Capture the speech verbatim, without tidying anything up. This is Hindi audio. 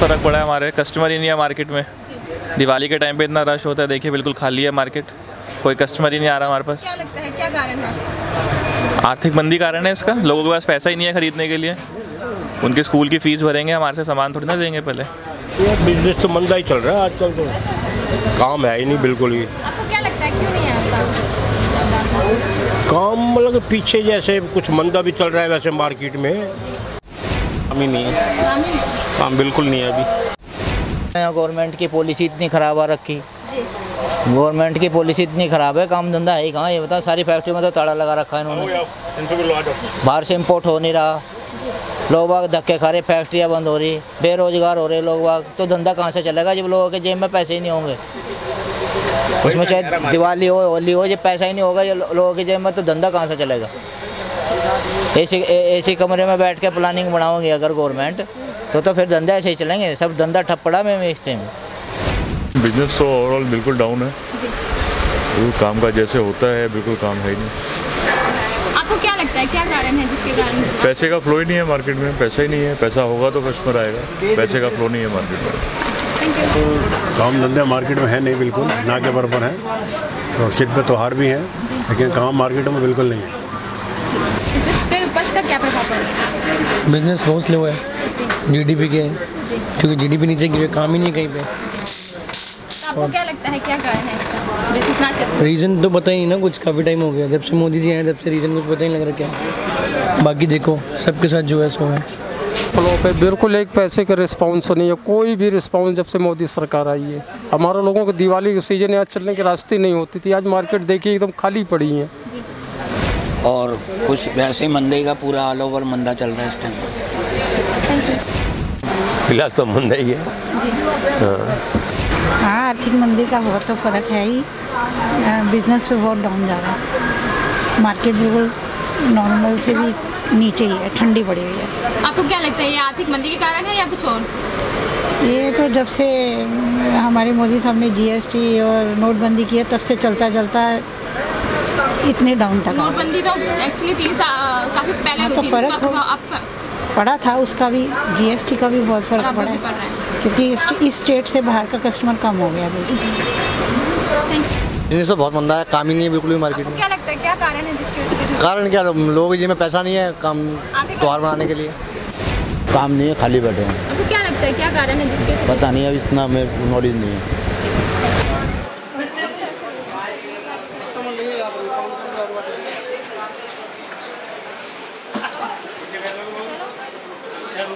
फ़र्क पड़ा है हमारे कस्टमर ही नहीं है मार्केट में। दिवाली के टाइम पे इतना रश होता है, देखिए बिल्कुल खाली है मार्केट, कोई कस्टमर ही नहीं आ रहा हमारे पास। क्या लगता है क्या कारण है? आर्थिक मंदी कारण है इसका, लोगों के पास पैसा ही नहीं है खरीदने के लिए। उनके स्कूल की फीस भरेंगे, हमारे से सामान थोड़ी ना देंगे। पहले बिजनेस तो मंदा ही चल रहा है आजकल, तो काम है ही नहीं बिल्कुल ही। आपको क्या लगता है क्यों नहीं है काम? मतलब पीछे जैसे कुछ मंदा भी चल रहा है वैसे मार्केट में, काम ही नहीं है, काम बिल्कुल नहीं है अभी। गवर्नमेंट की पॉलिसी इतनी खराब आ रखी, गवर्नमेंट की पॉलिसी इतनी खराब है, काम धंधा है ही कहाँ। ये बता सारी फैक्ट्री में तो ताला लगा रखा है इन्होंने, बाहर से इम्पोर्ट हो नहीं रहा, लोग बाग धक्के खा रहे, फैक्ट्रियाँ बंद हो रही, बेरोजगार हो रहे लोग बाग, तो धंधा कहाँ से चलेगा जब लोगों के जेब में पैसे ही नहीं होंगे। उसमें चाहे दिवाली हो होली हो, जब पैसा ही नहीं होगा लोगों के जेब में तो धंधा कहाँ से चलेगा। ऐसी ऐसी कमरे में बैठ के प्लानिंग बनाओगे अगर गवर्नमेंट तो तो फिर धंधा ऐसे ही चलेंगे, सब धंधा ठप पड़ा में इस टाइम। बिजनेस तो ओवरऑल बिल्कुल डाउन है, बिल्कुल काम का जैसे होता है बिल्कुल काम है ही नहीं। आपको क्या लगता है क्या कारण है जिसके कारण? पैसे का फ्लो ही नहीं है मार्केट में, पैसा ही नहीं है, पैसा होगा तो कस्टमर आएगा, पैसे का फ्लो नहीं है मार्केट में। तो काम धंधा मार्केट में है नहीं बिल्कुल, ना के बराबर है, और सिद्ध पर त्योहार भी है लेकिन काम मार्केट में बिल्कुल नहीं है। बिजनेस बहुत स्लो है जीडीपी के, क्योंकि जीडीपी नीचे गिरे, काम ही नहीं कहीं पे। आपको क्या लगता है क्या कारण है इसका? बिजनेस ना चल, रीज़न तो पता ही नहीं ना कुछ, काफ़ी टाइम हो गया जब से मोदी जी आए तब से रीज़न कुछ पता ही नहीं लग रहा क्या। बाकी देखो सबके साथ जो है सो है, फ्लॉप है बिल्कुल, एक पैसे का रिस्पॉन्स नहीं है, कोई भी रिस्पॉन्स जब से मोदी सरकार आई है। हमारे लोगों को दिवाली के सीजन आज चलने के रास्ते नहीं होती थी, आज मार्केट देखिए एकदम खाली पड़ी है, और कुछ वैसे ही मंदी का पूरा ऑल ओवर मंदा चल रहा है इस टाइम, फिलहाल तो मंदा ही है। हाँ आर्थिक मंदी का बहुत तो फर्क है ही, बिजनेस पे बहुत डाउन जा रहा है, मार्केट बिल्कुल नॉर्मल से भी नीचे ही है, ठंडी पड़ी हुई है। आपको क्या लगता है ये आर्थिक मंदी के कारण है या कुछ और? ये तो जब से हमारे मोदी साहब ने जीएसटी और नोटबंदी की है तब से चलता चलता इतने डाउन तक। नोटबंदी तो एक्चुअली तीन साल काफी पहले तो फर्क पड़ा था, उसका भी जीएसटी का भी बहुत फर्क पड़ा है, क्योंकि इस स्टेट से बाहर का कस्टमर कम हो गया। बिजनेस तो बहुत मंदा है, काम ही नहीं है बिल्कुल भी मार्केट में। क्या लगता है क्या कारण है जिसके? कारण क्या, लोगों के में पैसा नहीं है काम त्योहार बनाने के लिए, काम नहीं है, खाली बैठे हैं। आपको क्या लगता है क्या कारण है जिसके? पता नहीं, अब इतना नॉलेज नहीं है।